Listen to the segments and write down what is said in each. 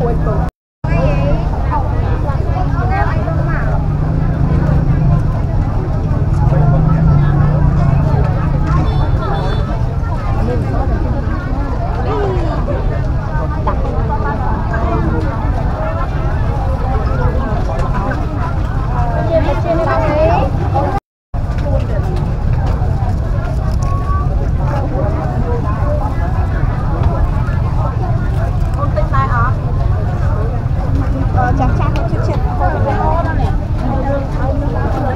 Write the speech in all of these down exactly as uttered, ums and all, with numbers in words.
cuối cùng. Hãy subscribe cho kênh Ghiền Mì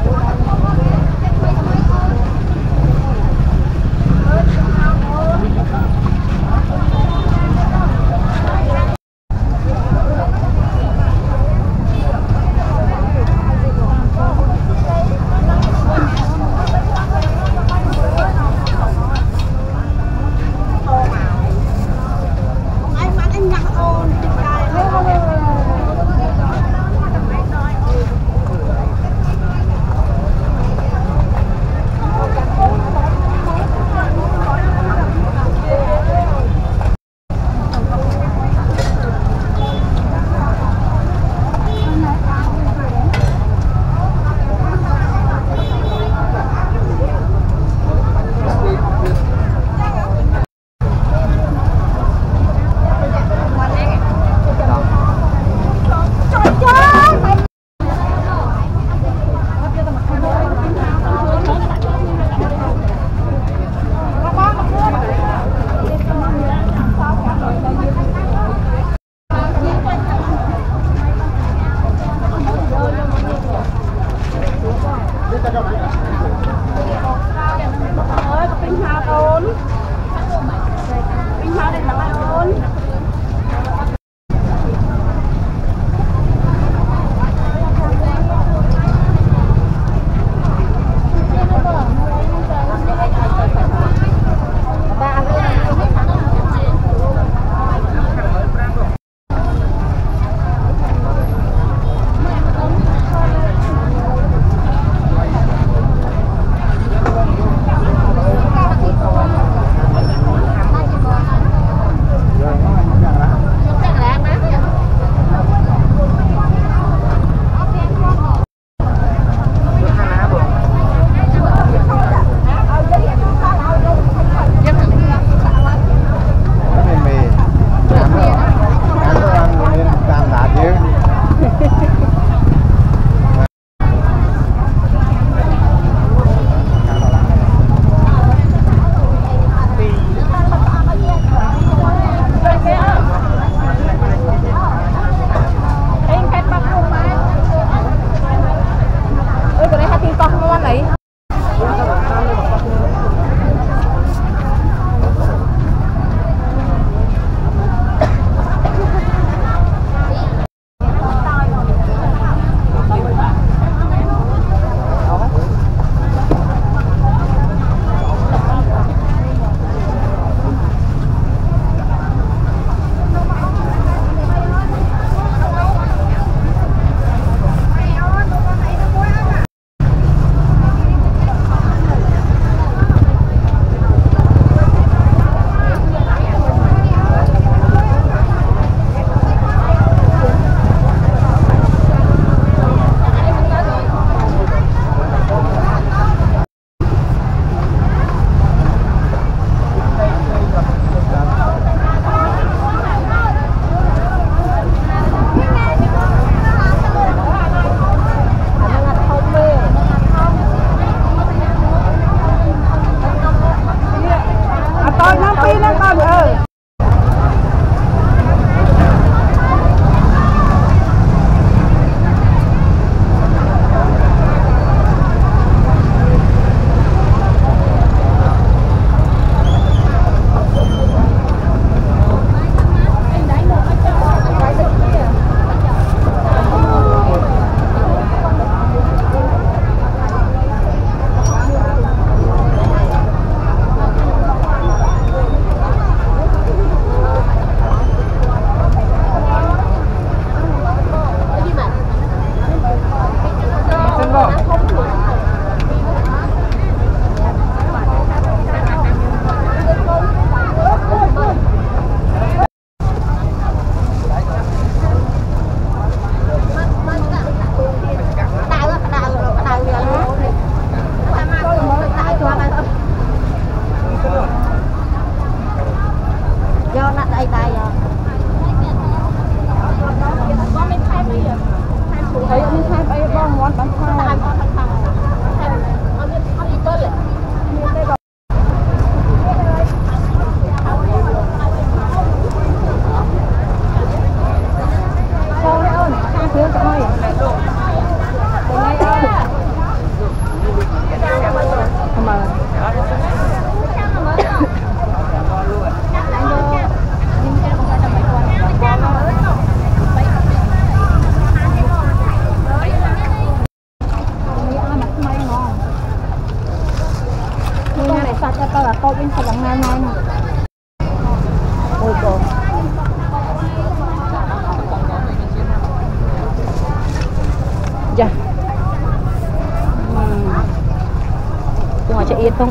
Gõ để không bỏ lỡ những video hấp dẫn. Con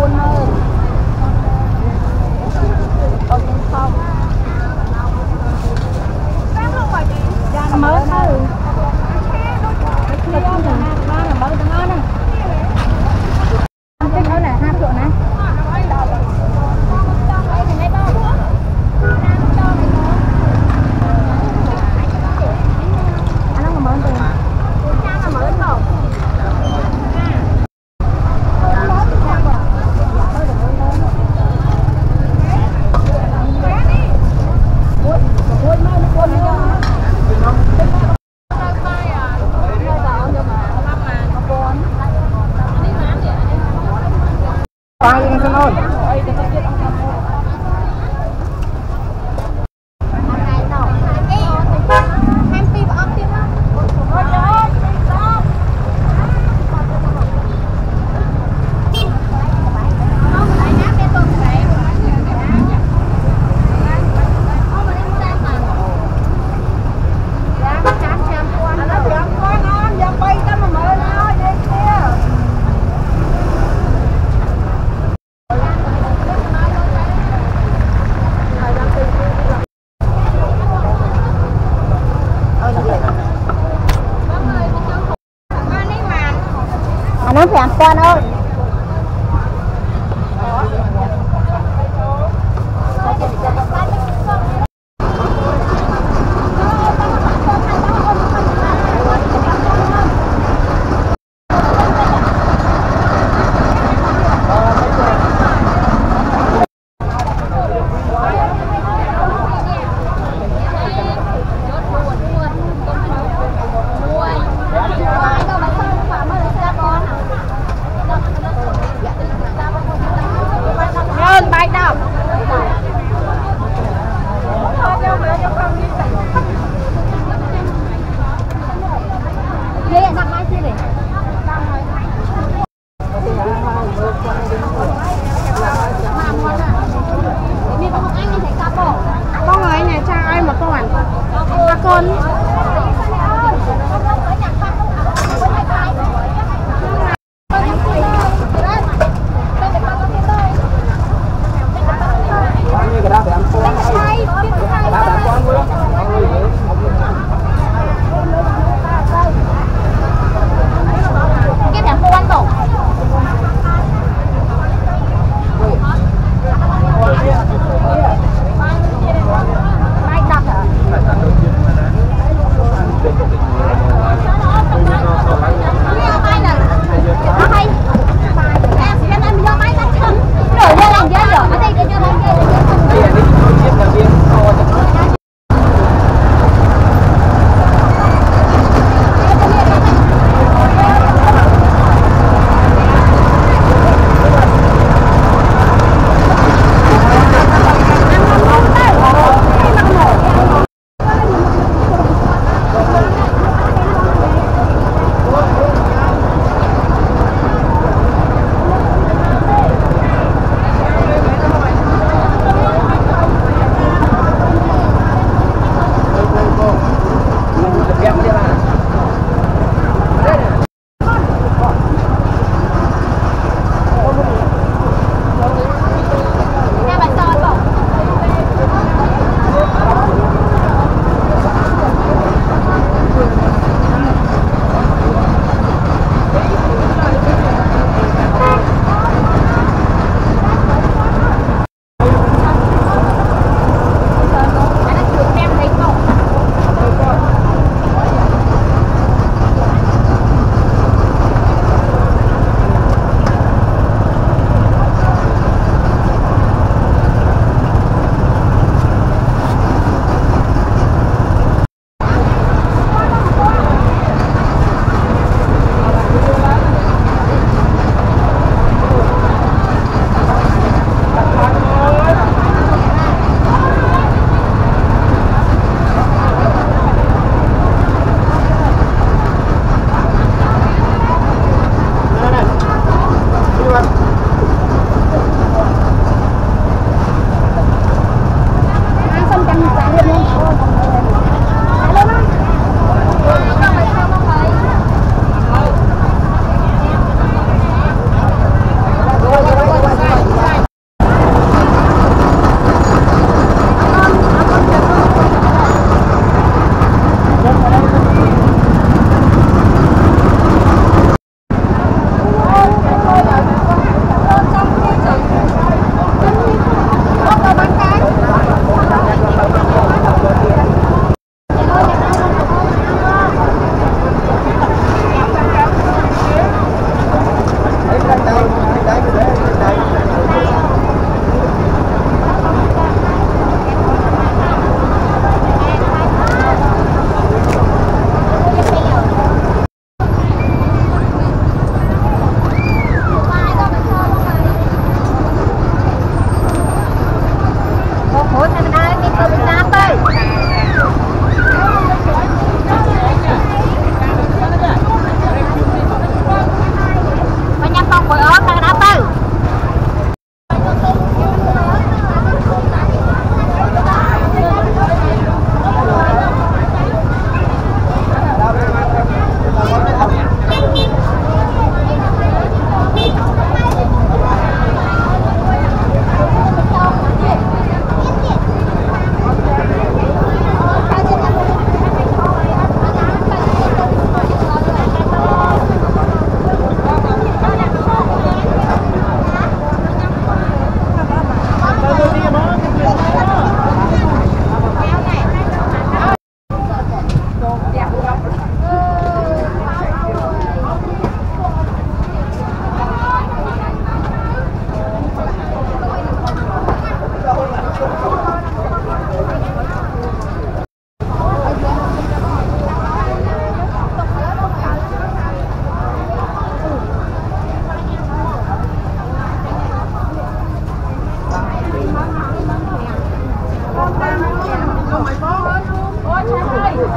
con ơi Hãy subscribe cho kênh Ghiền Mì Gõ để không bỏ lỡ những video hấp dẫn. Hãy subscribe cho kênh Ghiền Mì Gõ để không bỏ lỡ những video hấp dẫn.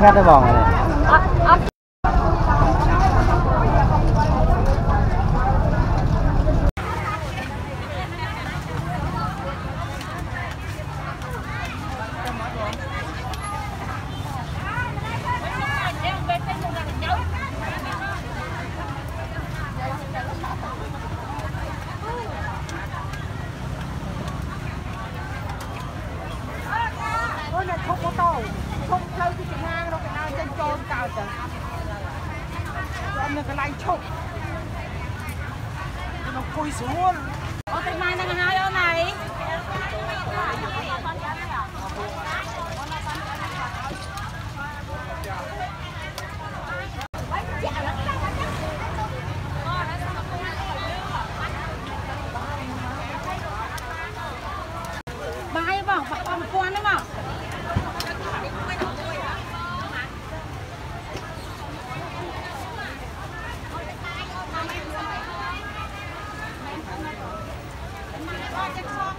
khát cái bò này, này.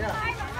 Yeah.